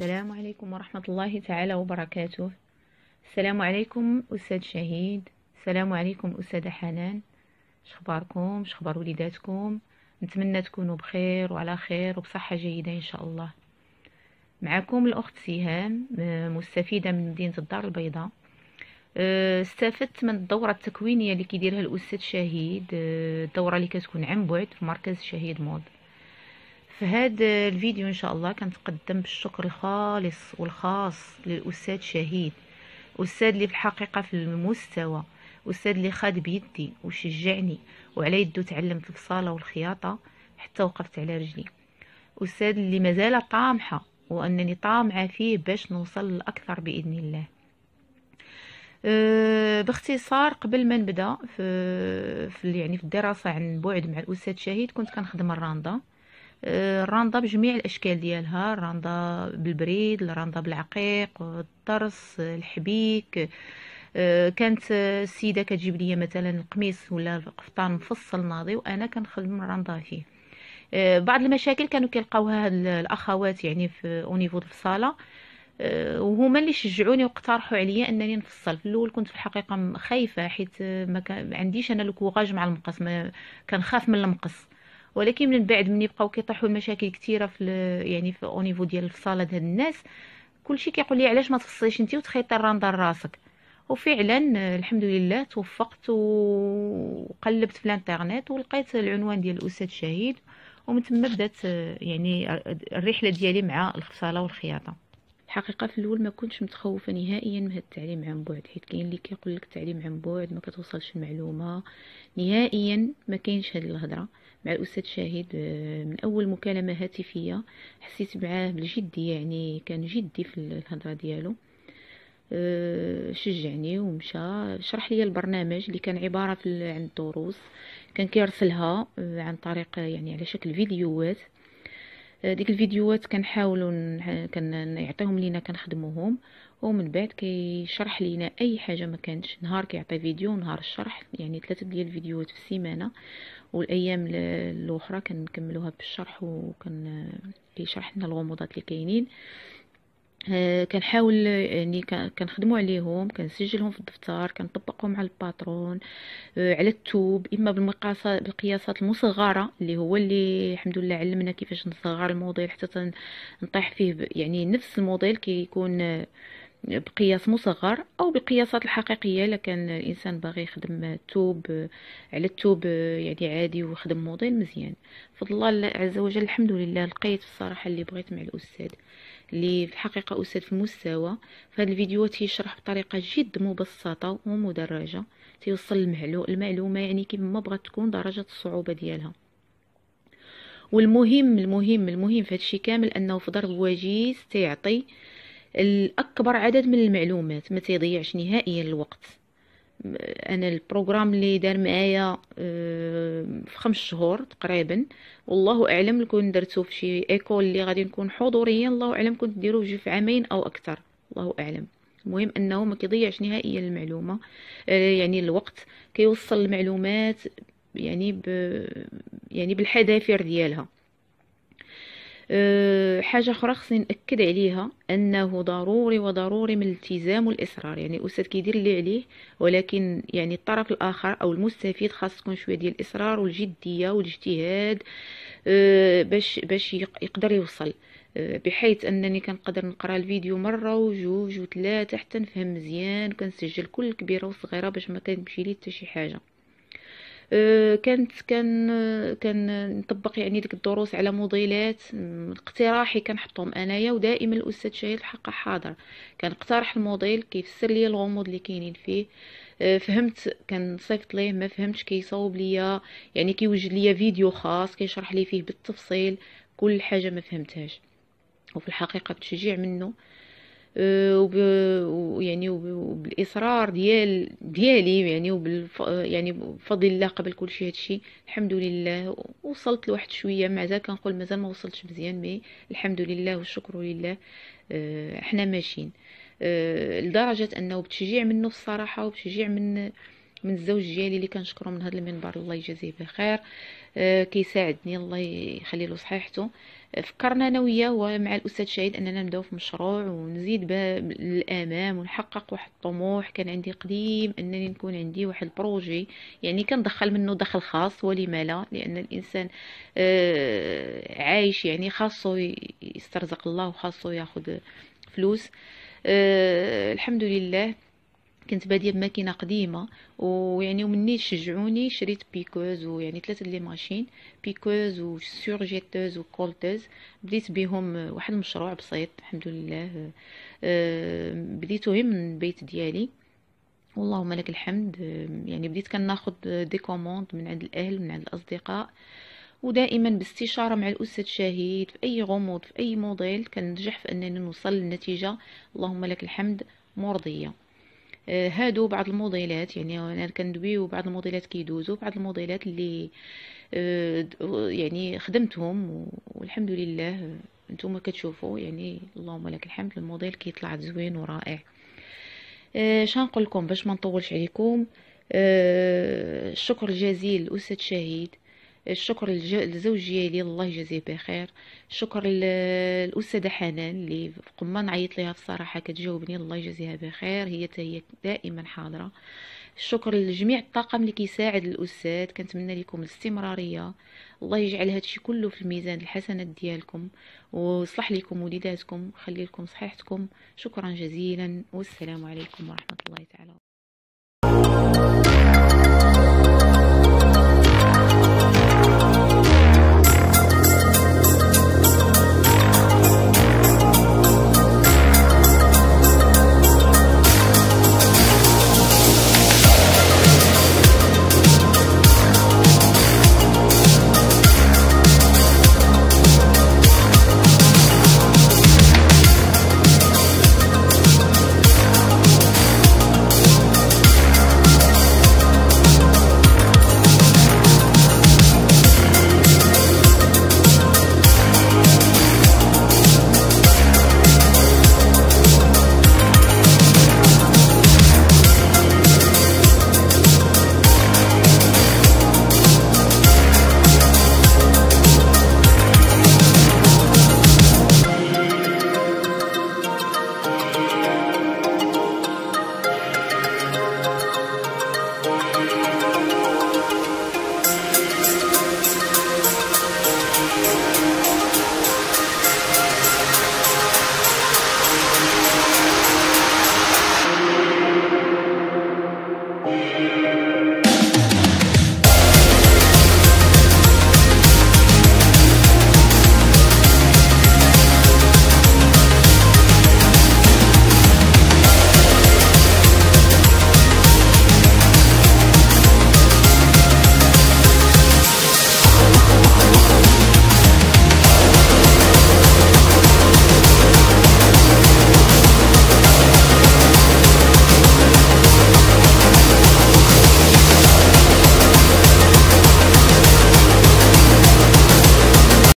السلام عليكم ورحمة الله تعالى وبركاته. السلام عليكم أستاذ شهيد. السلام عليكم أستاذة حنان. شخباركم؟ شخبار وليداتكم؟ نتمنى تكونوا بخير وعلى خير وبصحة جيدة إن شاء الله. معكم الأخت سهام مستفيدة من مدينة الدار البيضاء. استفدت من الدورة التكوينية اللي كيديرها الأستاذ شهيد، الدورة اللي كتكون عن بعد في مركز شهيد موض. في هذا الفيديو ان شاء الله كنتقدم بالشكر الخالص والخاص للأستاذ شهيد، أستاذ اللي في الحقيقة في المستوى، أستاذ اللي خاد بيدي وشجعني وعلى يدو تعلمت البصالة والخياطة حتى وقفت على رجلي، أستاذ اللي مازال طامحة وأنني طامعة فيه باش نوصل لأكثر بإذن الله. باختصار قبل ما نبدا في الدراسة عن بعد مع الأستاذ شهيد كنت كنخدم الراندا، الراندا بجميع الاشكال ديالها، الراندا بالبريد، الراندا بالعقيق، الطرس، الحبيك. كانت السيده كتجيب لي مثلا القميص ولا القفطان مفصل ناضي وانا كنخدم الراندا فيه. بعض المشاكل كانوا كيلقاوها الاخوات في اونيفو الفصاله، وهما اللي شجعوني واقترحوا عليا انني نفصل. في الاول كنت في الحقيقه خايفه حيت ما عنديش انا الكوراج مع المقص، كنخاف من المقص، ولكن من بعد من يبقاو كيطيحوا المشاكل كثيره في في اونيفو ديال الفصاله هاد الناس، كلشي كيقول لي علاش ما تفصليش انت وتخيطي الراندا لراسك، وفعلا الحمد لله توفقت وقلبت في الانترنت ولقيت العنوان ديال الاستاذ شهيد، ومن تما بدات الرحله ديالي مع الفصاله والخياطه. الحقيقه في الاول ما كنتش متخوفه نهائيا من هذا التعليم عن بعد، حيت كاين اللي كيقول لك التعليم عن بعد ما كتوصلش المعلومه نهائيا، ما كاينش هذه الهضره. مع الأستاذ شهيد من أول مكالمة هاتفية حسيت معاه بالجدية، كان جدي في الهضرة ديالو، شجعني ومشى شرح لي البرنامج اللي كان عبارة عن الدروس، كان كيرسلها عن طريق على شكل فيديوهات. ديك الفيديوهات كنحاولوا كنعطيهم لينا كنخدموهم، ومن بعد كيشرح لينا اي حاجه ما كانتش، نهار كيعطي فيديو نهار الشرح، 3 ديال الفيديوهات في السيمانه، والايام الاخرى كنكملوها بالشرح وكان كيشرح لنا الغموضات اللي كاينين. كنحاول كنخدموا عليهم، كنسجلهم في الدفتر، كنطبقهم على الباترون، على التوب، اما بالقياسات المصغره اللي هو اللي الحمد لله علمنا كيفاش نصغر الموديل حتى نطيح فيه نفس الموديل كيكون بقياس مصغر، او بالقياسات الحقيقيه الا كان الانسان باغي يخدم التوب على التوب عادي ويخدم موديل مزيان. بفضل الله عز وجل الحمد لله لقيت الصراحه اللي بغيت مع الاستاذ، اللي في الحقيقه استاذ في المستوى. في هذه الفيديوهات تيشرح بطريقه جد مبسطه ومدرجه، تيوصل المعلومه كيما ما بغات تكون درجه الصعوبه ديالها. والمهم المهم المهم في هادشي كامل انه في ضرب وجيز تيعطي الاكبر عدد من المعلومات، ما تيضيعش نهائيا الوقت. انا البروغرام اللي دار معايا في 5 شهور تقريبا، والله اعلم كون درته في شي ايكول اللي غادي نكون حضوريا، الله اعلم كنت ديروه في 2 عام او اكثر، الله اعلم. المهم انه ما كيضيعش نهائيا المعلومه الوقت، كيوصل المعلومات بالحذافير ديالها. حاجه اخرى خصني ناكد عليها انه ضروري وضروري من الالتزام والاصرار، الاستاذ كيدير اللي عليه، ولكن الطرف الاخر او المستفيد خاص تكون شويه ديال الاصرار والجديه والاجتهاد باش يقدر يوصل. بحيث انني كنقدر نقرا الفيديو مره وجوج وثلاثه حتى نفهم مزيان، وكنسجل كل كبيره وصغيره باش ما كنمشي لي حتى شي حاجه. كان نطبق ديك الدروس على موديلات اقتراحي كنحطهم انايا، ودائما الاستاذ شهيد الحق حاضر، كنقترح الموديل كيفسر لي الغموض اللي كاينين فيه، فهمت كنصيفط ليه، ما فهمتش كيصاوب ليا، كيوجد ليا فيديو خاص كيشرح لي فيه بالتفصيل كل حاجه ما فهمتهاش. وفي الحقيقه بتشجيع منه وبالاصرار ديالي بفضل الله قبل كل شيء هادشي الحمد لله وصلت لواحد شويه، مازال كنقول مازال ما وصلتش مزيان، مي الحمد لله والشكر لله احنا ماشيين. لدرجه انه بتشجيع منه الصراحه، وبتشجيع من الزوج ديالي اللي كنشكرو من هذا المنبر، الله يجازيه بخير، كيساعدني الله يخلي له صحيحته، فكرنا انا وياه ومع الاستاذ شهيد اننا نبداو في مشروع ونزيد للامام ونحقق واحد الطموح كان عندي قديم، انني نكون عندي واحد البروجي يعني كندخل منه دخل خاص، ولما لا، لان الانسان عايش يعني خاصه يسترزق الله وخاصه ياخذ فلوس. الحمد لله كنت باديه بماكينه قديمه، ويعني ومني شجعوني شريت بيكوز، ويعني 3 لي ماشين، بيكوز وسورجيتوز وكولتوز، بديت بهم واحد المشروع بسيط الحمد لله. بديتهم من البيت ديالي واللهم لك الحمد. يعني بديت كناخذ دي كوموند من عند الاهل من عند الاصدقاء، ودائما باستشاره مع الاستاذ شهيد في اي غموض في اي موديل كننجح في اننا نوصل لنتيجه اللهم لك الحمد مرضيه. هادو بعض الموديلات، يعني انا كندويو بعض الموديلات كيدوزو، بعض الموديلات اللي يعني خدمتهم والحمد لله نتوما كتشوفوا يعني اللهم لك الحمد الموديل كيطلع زوين ورائع. اش نقول لكم باش ما نطولش عليكم. الشكر الجزيل للاستاذ شهيد، الشكر للزوج ديالي الله يجازيه بخير، الشكر للاستاذه حنان اللي قمه نعيط ليها بصراحه كتجاوبني الله يجازيها بخير، هي دائما حاضره. الشكر لجميع الطاقم اللي كيساعد الاستاذ، كنتمنى لكم الاستمراريه، الله يجعل هادشي كله في الميزان الحسنات ديالكم، ويصلح لكم وليداتكم ويخلي لكم صحيحتكم. شكرا جزيلا والسلام عليكم ورحمه الله تعالى.